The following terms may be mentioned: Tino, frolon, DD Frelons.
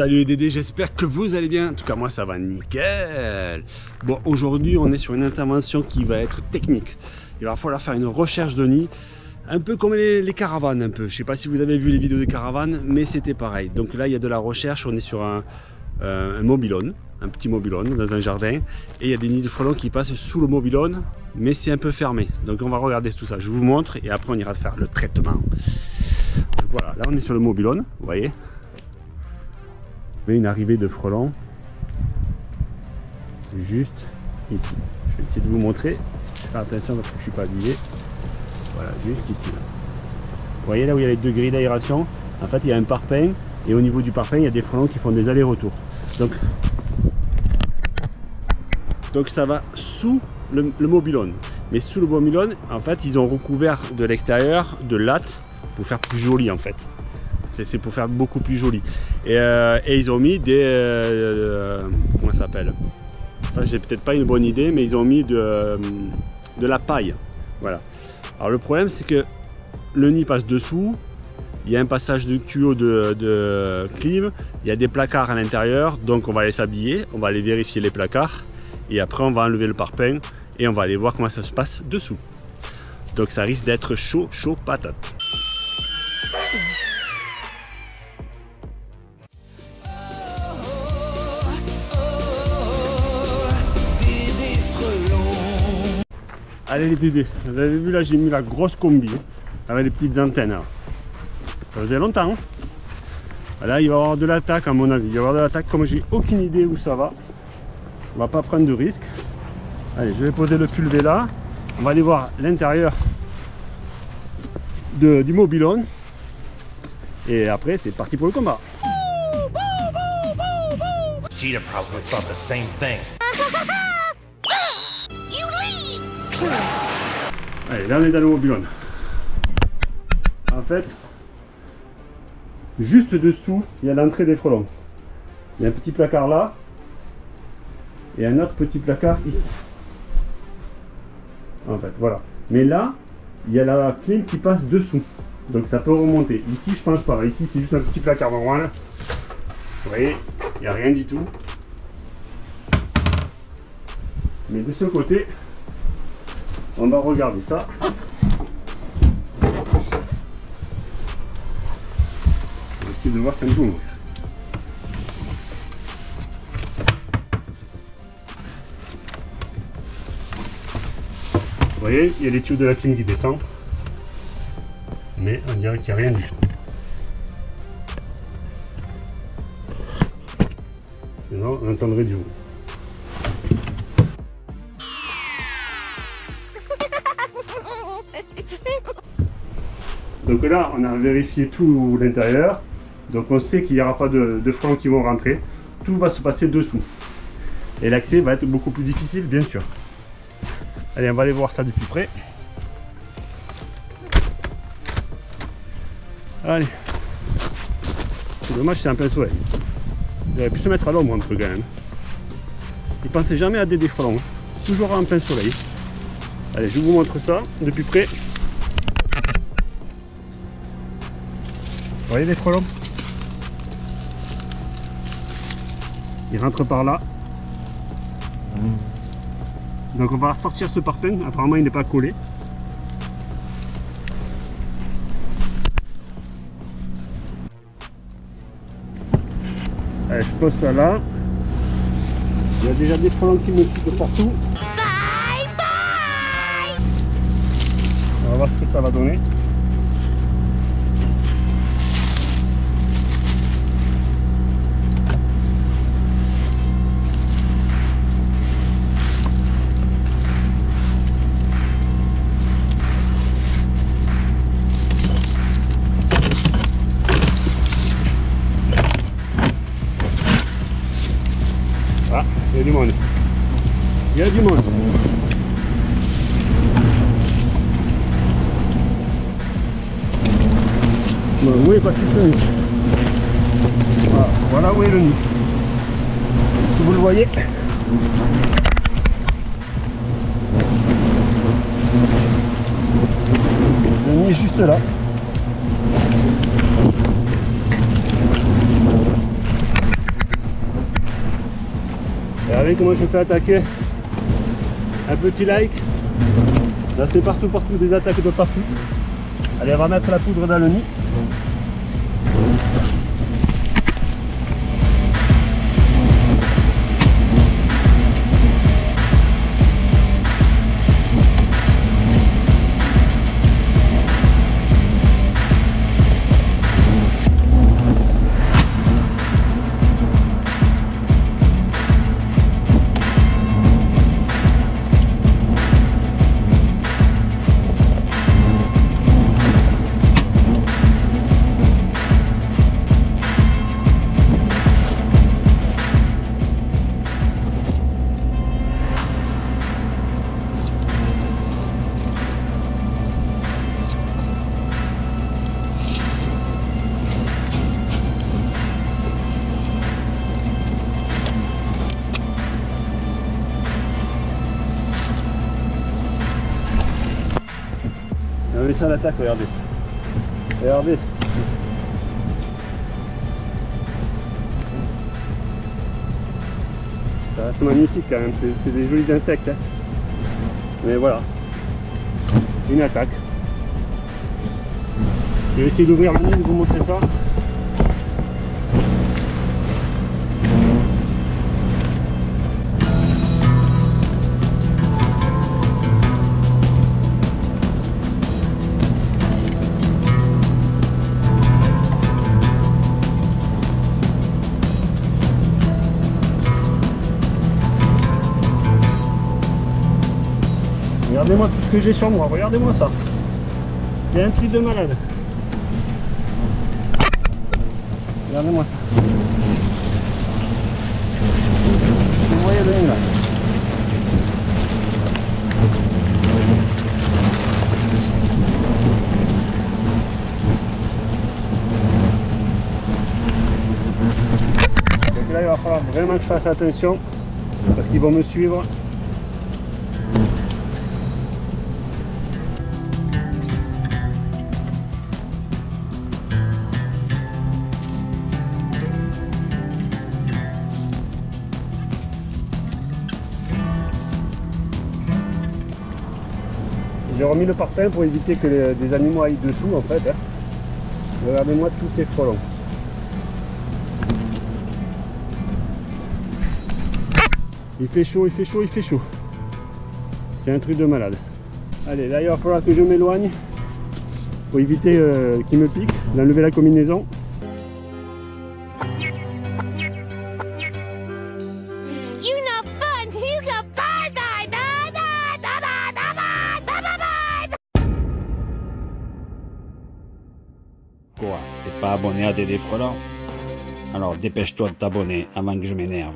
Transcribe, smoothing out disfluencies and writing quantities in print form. Salut les Dédés, j'espère que vous allez bien. En tout cas moi ça va nickel. Bon, aujourd'hui on est sur une intervention qui va être technique. Il va falloir faire une recherche de nid, un peu comme les caravanes un peu. Je sais pas si vous avez vu les vidéos des caravanes, mais c'était pareil. Donc là il y a de la recherche, on est sur un mobilone, un petit mobilone dans un jardin, et il y a des nids de frelons qui passent sous le mobilone, mais c'est un peu fermé. Donc on va regarder tout ça, je vous montre et après on ira faire le traitement. Donc voilà, là on est sur le mobilone, vous voyez. Une arrivée de frelons juste ici. Je vais essayer de vous montrer. Faire attention parce que je suis pas habillé. Voilà, juste ici. Vous voyez là où il y a les deux grilles d'aération. En fait, il y a un parpaing et au niveau du parpaing, il y a des frelons qui font des allers-retours. Donc ça va sous le mobilone. Mais sous le mobilone, en fait, ils ont recouvert de l'extérieur de lattes pour faire plus joli en fait. C'est pour faire beaucoup plus joli et ils ont mis des comment ça s'appelle, enfin j'ai peut-être pas une bonne idée, mais ils ont mis de la paille. Voilà, alors le problème c'est que le nid passe dessous, il y a un passage de tuyau de clive, il y a des placards à l'intérieur, donc on va aller s'habiller, on va aller vérifier les placards et après on va enlever le parpaing et on va aller voir comment ça se passe dessous. Donc ça risque d'être chaud patate. Allez les Dédés, vous avez vu là j'ai mis la grosse combi avec les petites antennes. Alors. Ça faisait longtemps. Hein, là il va y avoir de l'attaque à mon avis. Il va y avoir de l'attaque, comme j'ai aucune idée où ça va. On va pas prendre de risque. Allez, je vais poser le pulvé là. On va aller voir l'intérieur du mobilone. Et après c'est parti pour le combat. Allez, là on est dans le mobilone. En fait, juste dessous, il y a l'entrée des frelons. Il y a un petit placard là, et un autre petit placard ici. En fait, voilà. Mais là, il y a la clim qui passe dessous. Donc ça peut remonter. Ici, je pense pas. Ici, c'est juste un petit placard normal. Vous voyez, il n'y a rien du tout. Mais de ce côté... on va regarder ça. On va essayer de voir si elle peut ouvrir. Vous voyez, il y a les tuyaux de la clim qui descendent. Mais on dirait qu'il n'y a rien du tout. Sinon, on entendrait du bruit. Donc là, on a vérifié tout l'intérieur, donc on sait qu'il n'y aura pas de frelons qui vont rentrer, tout va se passer dessous. Et l'accès va être beaucoup plus difficile, bien sûr. Allez, on va aller voir ça de plus près. Allez, c'est dommage, c'est un plein soleil. Il aurait pu se mettre à l'ombre un peu quand même. Il pensait jamais à DD Frelons, toujours à un plein soleil. Allez, je vous montre ça de plus près. Vous voyez les frelons? Ils rentrent par là. Donc on va sortir ce parpaing, apparemment il n'est pas collé. Allez, je pose ça là. Il y a déjà des frelons qui me piquent partout. Bye bye. On va voir ce que ça va donner. Il y a du monde. Il y a du monde. Bon, où est passé ce nid? Voilà où est le nid. Si vous le voyez. Le nid est juste là. Regardez comment je me fais attaquer. Un petit like. Là c'est partout, des attaques de partout. Allez, on va mettre la poudre dans le nid. En attaque, regardez. Regardez. Ça reste magnifique quand même, c'est des jolis insectes. Hein. Mais voilà. Une attaque. Je vais essayer d'ouvrir le nid, de vous montrer ça. Regardez-moi tout ce que j'ai sur moi, regardez-moi ça. Il y a un truc de malade. Regardez-moi ça. Vous voyez bien là. Donc là il va falloir vraiment que je fasse attention parce qu'ils vont me suivre. J'ai remis le parpaing pour éviter que des animaux aillent dessous en fait. Hein. Regardez-moi tous ces frelons. Il fait chaud, il fait chaud, il fait chaud. C'est un truc de malade. Allez, là il va falloir que je m'éloigne pour éviter qu'ils me piquent, d'enlever la combinaison. Quoi, t'es pas abonné à DD Frelons? Alors dépêche-toi de t'abonner avant que je m'énerve.